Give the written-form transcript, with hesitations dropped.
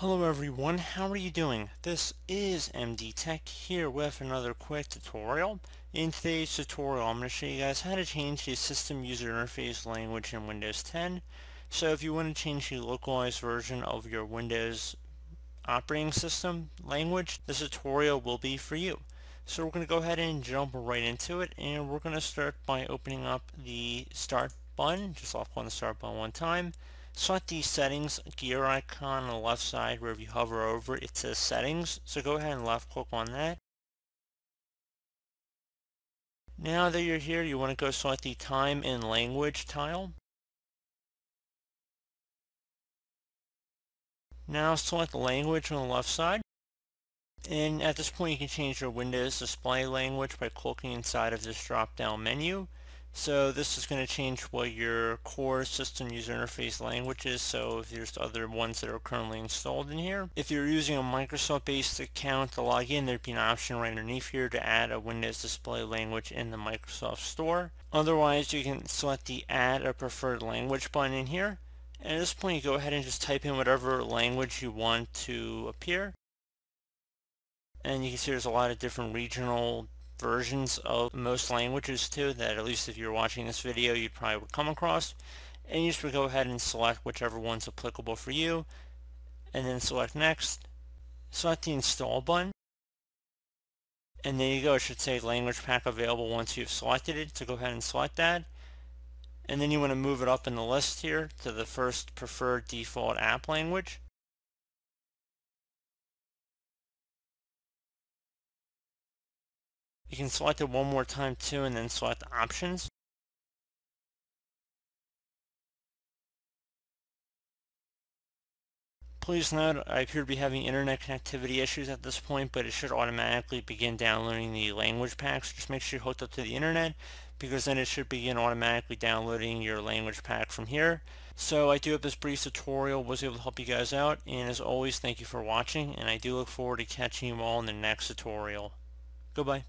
Hello everyone, how are you doing? This is MD Tech here with another quick tutorial. In today's tutorial I'm going to show you guys how to change the system user interface language in Windows 10. So if you want to change the localized version of your Windows operating system language, this tutorial will be for you. So we're going to go ahead and jump right into it, and we're going to start by opening up the Start button. Just off on the Start button one time. Select the settings gear icon on the left side. Wherever you hover over it, it says settings, so go ahead and left click on that. Now that you're here, you want to go select the time and language tile. Now select the language on the left side, and at this point you can change your Windows display language by clicking inside of this drop down menu. So this is going to change what your core system user interface language is, so if there's other ones that are currently installed in here. If you're using a Microsoft based account to log in, there'd be an option right underneath here to add a Windows display language in the Microsoft Store. Otherwise you can select the add a preferred language button in here, and at this point you go ahead and just type in whatever language you want to appear. And you can see there's a lot of different regional versions of most languages too, that at least if you're watching this video you probably would come across, and you just would go ahead and select whichever one's applicable for you, and then select next, select the install button, and there you go. It should say language pack available once you've selected it, so go ahead and select that, and then you want to move it up in the list here to the first preferred default app language. You can select it one more time too, and then select options. Please note, I appear to be having internet connectivity issues at this point, but it should automatically begin downloading the language packs. Just make sure you hooked up to the internet, because then it should begin automatically downloading your language pack from here. So I do hope this brief tutorial was able to help you guys out, and as always, thank you for watching, and I do look forward to catching you all in the next tutorial. Goodbye.